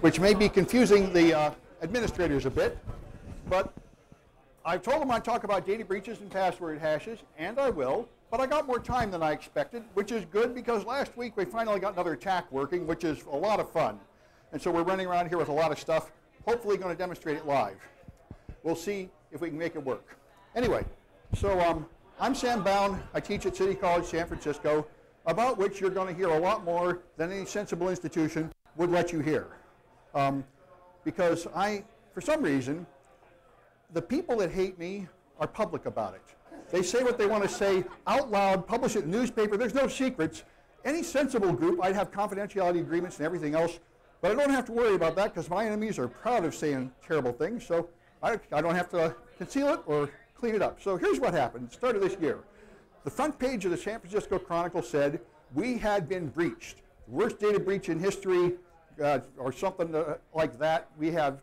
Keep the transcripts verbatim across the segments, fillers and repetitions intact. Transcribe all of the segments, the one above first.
which may be confusing the uh, administrators a bit. But I've told them I'd talk about data breaches and password hashes, and I will. But I got more time than I expected, which is good, because last week we finally got another attack working, which is a lot of fun. And so we're running around here with a lot of stuff, hopefully going to demonstrate it live. We'll see if we can make it work. Anyway, so um, I'm Sam Bowne. I teach at City College San Francisco, about which you're going to hear a lot more than any sensible institution would let you hear. Um, because I, for some reason, the people that hate me are public about it. They say what they want to say out loud, publish it in the newspaper. There's no secrets. Any sensible group, I'd have confidentiality agreements and everything else. But I don't have to worry about that, because my enemies are proud of saying terrible things. So I, I don't have to conceal it or clean it up. So here's what happened at the start of this year. The front page of the San Francisco Chronicle said, we had been breached. Worst data breach in history, uh, or something uh, like that. We have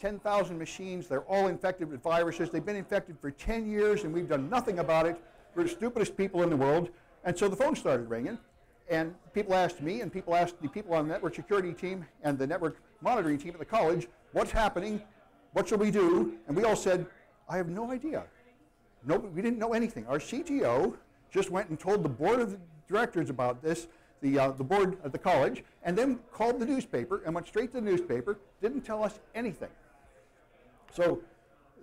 ten thousand machines. They're all infected with viruses. They've been infected for ten years, and we've done nothing about it. We're the stupidest people in the world. And so the phone started ringing. And people asked me, and people asked the people on the network security team and the network monitoring team at the college, what's happening? What shall we do? And we all said, I have no idea. No, we didn't know anything. Our C T O just went and told the board of directors about this, the, uh, the board at the college, and then called the newspaper and went straight to the newspaper, didn't tell us anything. So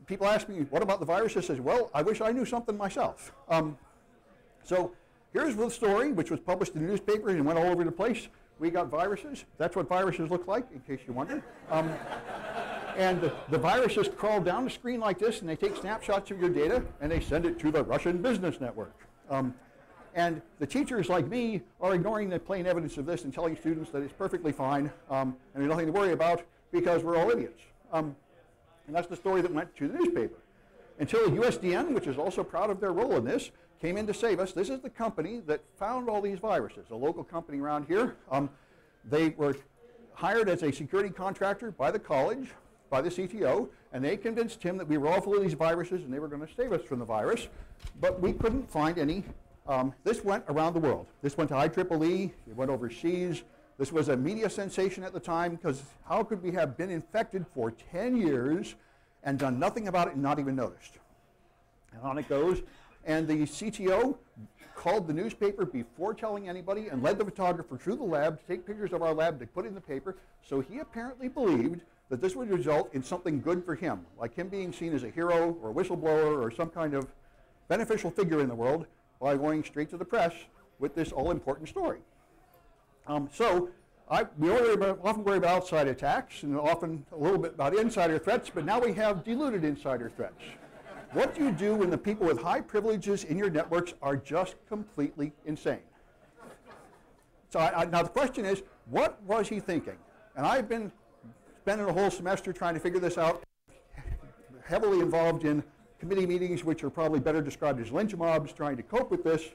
people ask me, what about the virus? I says, well, I wish I knew something myself. Um, so here's the story, which was published in the newspaper and went all over the place. We got viruses. That's what viruses look like, in case you wonder. Um, and the, the viruses crawl down the screen like this, and they take snapshots of your data, and they send it to the Russian Business Network. Um, and the teachers, like me, are ignoring the plain evidence of this and telling students that it's perfectly fine, um, and there's nothing to worry about, because we're all idiots. Um, And that's the story that went to the newspaper. Until U S D N, which is also proud of their role in this, came in to save us. This is the company that found all these viruses, a local company around here. Um, they were hired as a security contractor by the college, by the C T O, and they convinced him that we were all full of these viruses and they were going to save us from the virus. But we couldn't find any. Um, this went around the world. This went to I triple E. It went overseas. This was a media sensation at the time, because how could we have been infected for ten years and done nothing about it and not even noticed? And on it goes. And the C T O called the newspaper before telling anybody and led the photographer through the lab to take pictures of our lab to put in the paper. So he apparently believed that this would result in something good for him, like him being seen as a hero or a whistleblower or some kind of beneficial figure in the world, by going straight to the press with this all-important story. Um, so I, we worry about, often worry about outside attacks and often a little bit about insider threats, but now we have diluted insider threats. What do you do when the people with high privileges in your networks are just completely insane? So I, I, now the question is, what was he thinking? And I've been spending a whole semester trying to figure this out, heavily involved in committee meetings, which are probably better described as lynch mobs, trying to cope with this,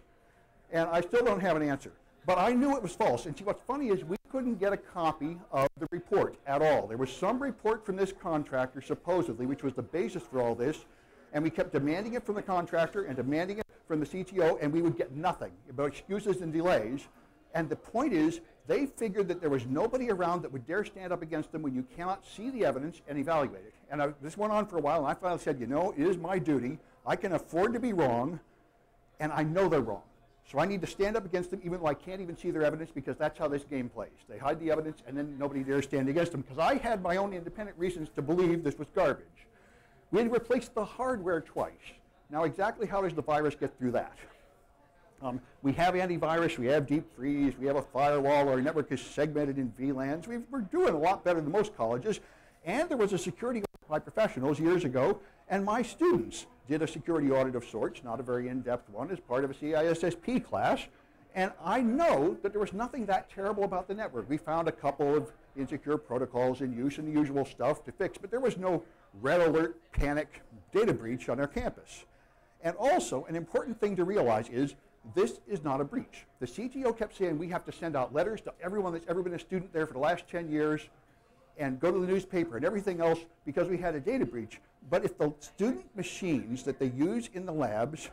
and I still don't have an answer. But I knew it was false. And see, what's funny is we couldn't get a copy of the report at all. There was some report from this contractor, supposedly, which was the basis for all this. And we kept demanding it from the contractor and demanding it from the C T O, and we would get nothing about excuses and delays. And the point is, they figured that there was nobody around that would dare stand up against them when you cannot see the evidence and evaluate it. And I, this went on for a while, and I finally said, you know, it is my duty. I can afford to be wrong, and I know they're wrong. So I need to stand up against them even though I can't even see their evidence, because that's how this game plays. They hide the evidence and then nobody dares stand against them, because I had my own independent reasons to believe this was garbage. We had replaced the hardware twice. Now exactly how does the virus get through that? Um, we have antivirus, we have deep freeze, we have a firewall, our network is segmented in V LANs. We've, we're doing a lot better than most colleges. And there was a security audit by professionals years ago, and my students did a security audit of sorts, not a very in-depth one, as part of a C I S S P class. And I know that there was nothing that terrible about the network. We found a couple of insecure protocols in use and the usual stuff to fix, but there was no red alert, panic, data breach on our campus. And also, an important thing to realize is this is not a breach. The C T O kept saying we have to send out letters to everyone that's ever been a student there for the last ten years, and go to the newspaper and everything else, because we had a data breach. But if the student machines that they use in the labs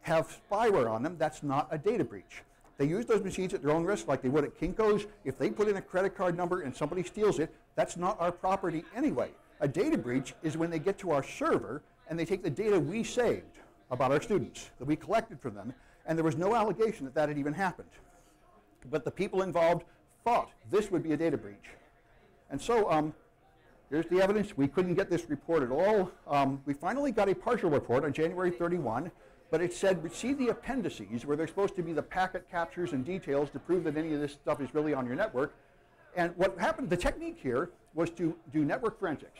have spyware on them, that's not a data breach. They use those machines at their own risk, like they would at Kinko's. If they put in a credit card number and somebody steals it, that's not our property anyway. A data breach is when they get to our server and they take the data we saved about our students, that we collected from them, and there was no allegation that that had even happened. But the people involved thought this would be a data breach. And so um, here's the evidence. We couldn't get this report at all. Um, we finally got a partial report on January thirty-first, but it said, see the appendices where they're supposed to be the packet captures and details to prove that any of this stuff is really on your network. And what happened, the technique here was to do network forensics.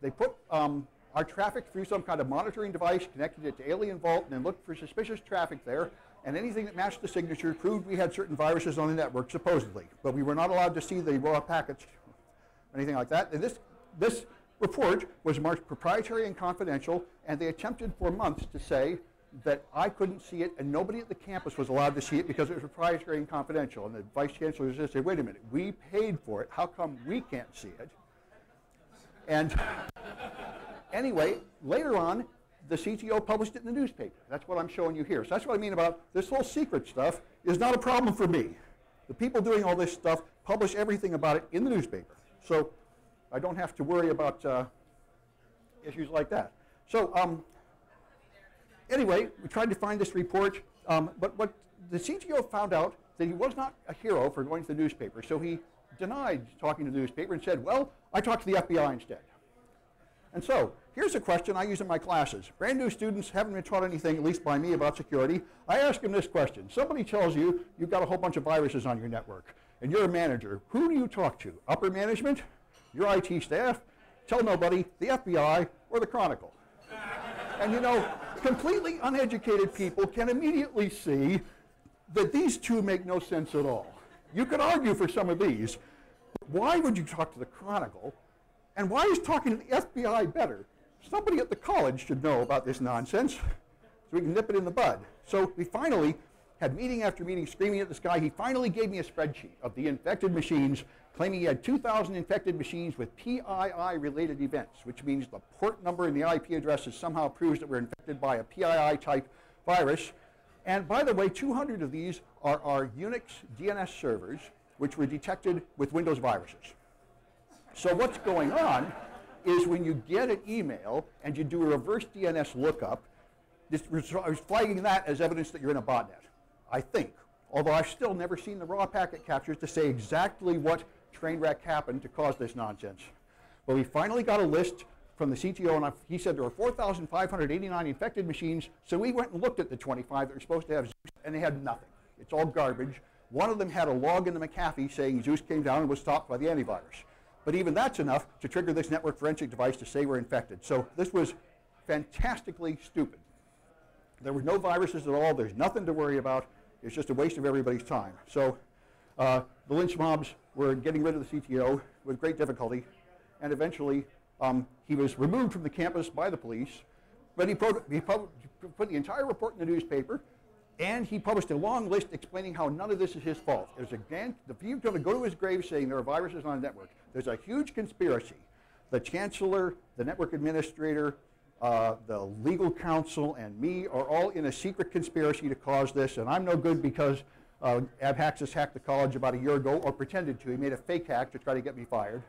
They put um, our traffic through some kind of monitoring device, connected it to AlienVault, and then looked for suspicious traffic there. And anything that matched the signature proved we had certain viruses on the network, supposedly. But we were not allowed to see the raw packets, anything like that. And this, this report was marked proprietary and confidential, and they attempted for months to say that I couldn't see it and nobody at the campus was allowed to see it because it was proprietary and confidential. And the vice chancellor just said, wait a minute, we paid for it. How come we can't see it? And anyway, later on, the C T O published it in the newspaper. That's what I'm showing you here. So that's what I mean about this whole secret stuff is not a problem for me. The people doing all this stuff publish everything about it in the newspaper. So I don't have to worry about uh, issues like that. So um, anyway, we tried to find this report. Um, but what the C T O found out that he was not a hero for going to the newspaper. So he denied talking to the newspaper and said, well, I talked to the F B I instead. And so here's a question I use in my classes. Brand new students haven't been taught anything, at least by me, about security. I ask them this question. Somebody tells you you've got a whole bunch of viruses on your network, and you're a manager. Who do you talk to? Upper management? Your I T staff? Tell nobody, the F B I, or the Chronicle? And you know, completely uneducated people can immediately see that these two make no sense at all. You could argue for some of these. Why would you talk to the Chronicle? And why is talking to the F B I better? Somebody at the college should know about this nonsense so we can nip it in the bud. So we finally had meeting after meeting screaming at this guy. He finally gave me a spreadsheet of the infected machines, claiming he had two thousand infected machines with P I I-related events, which means the port number and the I P address is somehow proves that we're infected by a P I I-type virus. And by the way, two hundred of these are our Unix D N S servers, which were detected with Windows viruses. So what's going on is when you get an email and you do a reverse D N S lookup, this is flagging that as evidence that you're in a botnet, I think. Although I've still never seen the raw packet captures to say exactly what train wreck happened to cause this nonsense. But we finally got a list from the C T O, and he said there were four thousand five hundred eighty-nine infected machines. So we went and looked at the twenty-five that were supposed to have Zeus, and they had nothing. It's all garbage. One of them had a log in the McAfee saying Zeus came down and was stopped by the antivirus. But even that's enough to trigger this network forensic device to say we're infected. So this was fantastically stupid. There were no viruses at all. There's nothing to worry about. It's just a waste of everybody's time. So uh, the lynch mobs were getting rid of the C T O with great difficulty. And eventually, um, he was removed from the campus by the police. But he, pro he put the entire report in the newspaper. And he published a long list explaining how none of this is his fault. There's a grand, the people going to go to his grave saying there are viruses on the network. There's a huge conspiracy. The chancellor, the network administrator, uh, the legal counsel, and me are all in a secret conspiracy to cause this. And I'm no good because uh, Abhaxis hacked the college about a year ago, or pretended to. He made a fake hack to try to get me fired,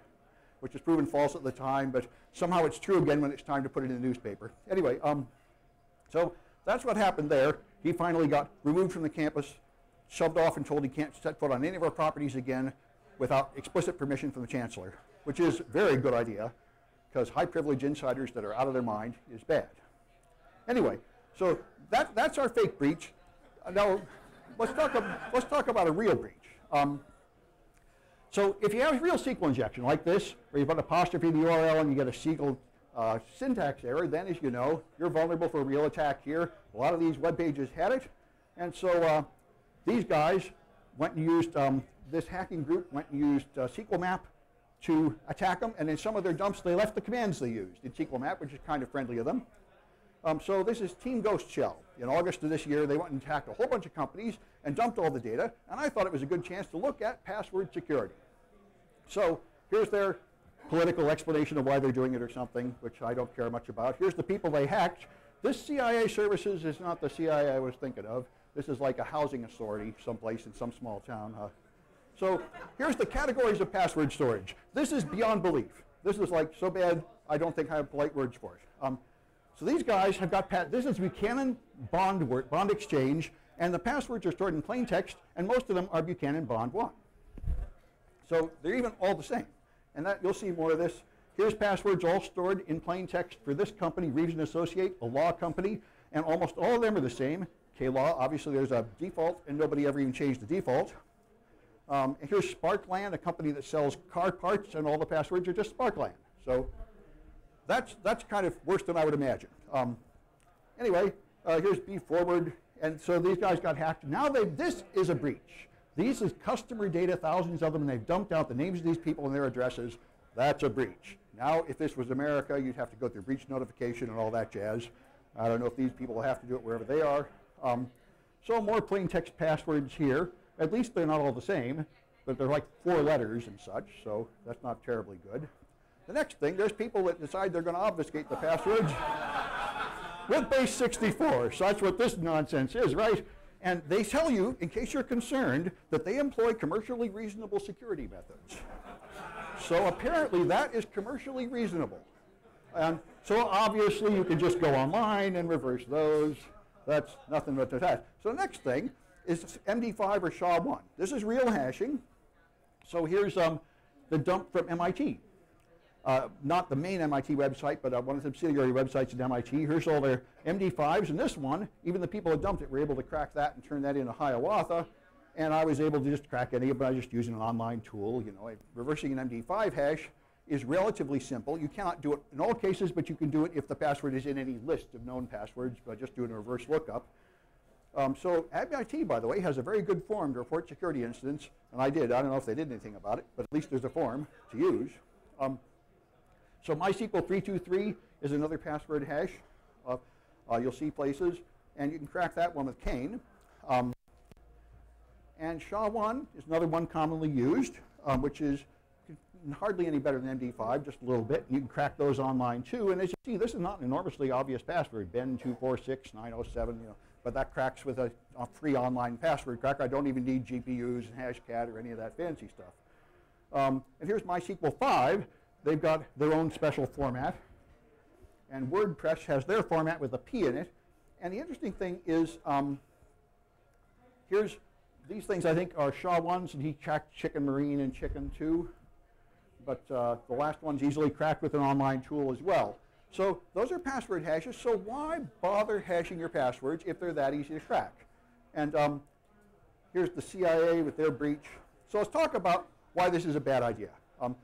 which was proven false at the time. But somehow it's true again when it's time to put it in the newspaper. Anyway, um, so that's what happened there. He finally got removed from the campus, shoved off, and told he can't set foot on any of our properties again without explicit permission from the chancellor, which is a very good idea, because high privilege insiders that are out of their mind is bad. Anyway, so that, that's our fake breach. Uh, now, let's talk, ab let's talk about a real breach. Um, so if you have a real S Q L injection like this, where you put an apostrophe in the U R L and you get a S Q L Uh, syntax error, then as you know, you're vulnerable for a real attack here. A lot of these web pages had it. And so uh, these guys went and used, um, this hacking group went and used uh, SQLmap to attack them. And in some of their dumps, they left the commands they used in SQLmap, which is kind of friendly of them. Um, so this is Team Ghost Shell. In August of this year, they went and attacked a whole bunch of companies and dumped all the data. And I thought it was a good chance to look at password security. So here's their political explanation of why they're doing it or something, which I don't care much about. Here's the people they hacked. This C I A services is not the C I A I was thinking of. This is like a housing authority someplace in some small town. Uh, so here's the categories of password storage. This is beyond belief. This is like so bad, I don't think I have polite words for it. Um, so these guys have got, pat this is Buchanan Bond, work, Bond Exchange, and the passwords are stored in plain text, and most of them are Buchanan Bond one. So they're even all the same. And that, you'll see more of this. Here's passwords all stored in plain text for this company, Region Associate, a law company, and almost all of them are the same. K-Law, obviously there's a default, and nobody ever even changed the default. Um, and here's Sparkland, a company that sells car parts, and all the passwords are just Sparkland. So that's, that's kind of worse than I would imagine. Um, anyway, uh, here's BeForward, and so these guys got hacked. Now they, this is a breach. These is customer data, thousands of them, and they've dumped out the names of these people and their addresses. That's a breach. Now, if this was America, you'd have to go through breach notification and all that jazz. I don't know if these people will have to do it wherever they are. Um, so more plain text passwords here. At least they're not all the same, but they're like four letters and such, so that's not terribly good. The next thing, there's people that decide they're going to obfuscate the passwords with base sixty-four. So that's what this nonsense is, right? And they tell you, in case you're concerned, that they employ commercially reasonable security methods. So apparently that is commercially reasonable. And so obviously you can just go online and reverse those. That's nothing but that. So the next thing is M D five or S H A one. This is real hashing. So here's um, the dump from M I T. Uh, not the main M I T website, but uh, one of the subsidiary websites at M I T. Here's all their M D fives, and this one, even the people that dumped it were able to crack that and turn that into Hiawatha, and I was able to just crack any of it by just using an online tool. You know, reversing an M D five hash is relatively simple. You cannot do it in all cases, but you can do it if the password is in any list of known passwords by just doing a reverse lookup. Um, so A B I T, by the way, has a very good form to report security incidents, and I did. I don't know if they did anything about it, but at least there's a form to use. Um, So My S Q L three two three is another password hash. Uh, uh, you'll see places, and you can crack that one with Cain. Um, and S H A one is another one commonly used, um, which is hardly any better than M D five, just a little bit. You can crack those online too. And as you see, this is not an enormously obvious password, ben two four six nine oh seven, you know, but that cracks with a, a free online password cracker. I don't even need G P Us and HashCAD or any of that fancy stuff. Um, and here's My S Q L five. They've got their own special format, and WordPress has their format with a P in it. And the interesting thing is, um, here's these things I think are S H A ones, and he cracked Chicken Marine and Chicken two, but uh, the last one's easily cracked with an online tool as well. So those are password hashes, so why bother hashing your passwords if they're that easy to crack? And um, here's the C I A with their breach. So let's talk about why this is a bad idea. Um,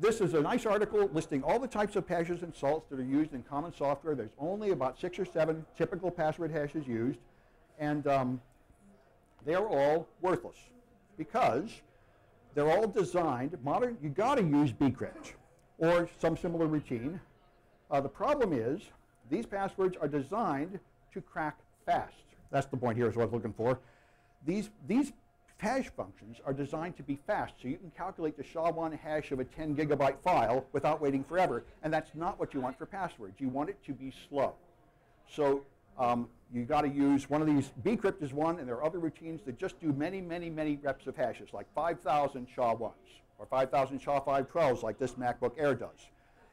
This is a nice article listing all the types of hashes and salts that are used in common software. There's only about six or seven typical password hashes used, and um, they're all worthless because they're all designed modern. You got to use bcrypt or some similar routine. Uh, the problem is these passwords are designed to crack fast. That's the point here is what I was looking for. These these. Hash functions are designed to be fast, so you can calculate the S H A one hash of a ten gigabyte file without waiting forever, and that's not what you want for passwords. You want it to be slow. So um, you got to use one of these. Bcrypt is one, and there are other routines that just do many, many, many reps of hashes, like five thousand S H A ones or five thousand S H A five twelves, like this MacBook Air does.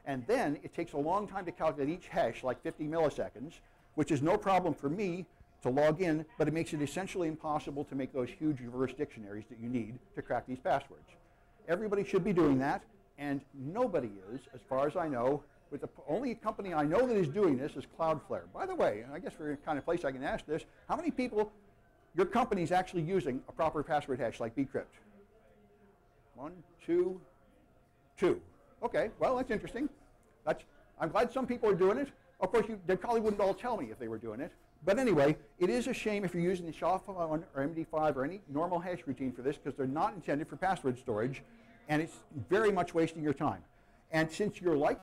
And then it takes a long time to calculate each hash, like fifty milliseconds, which is no problem for me to log in, but it makes it essentially impossible to make those huge reverse dictionaries that you need to crack these passwords. Everybody should be doing that, and nobody is, as far as I know. With the only company I know that is doing this is Cloudflare. By the way, and I guess for the kind of place I can ask this, how many people, your company is actually using a proper password hash like bcrypt? One, two, two. Okay, well, that's interesting. That's, I'm glad some people are doing it. Of course, you, they probably wouldn't all tell me if they were doing it. But anyway, it is a shame if you're using the S H A one or M D five or any normal hash routine for this, because they're not intended for password storage, and it's very much wasting your time. And since you're like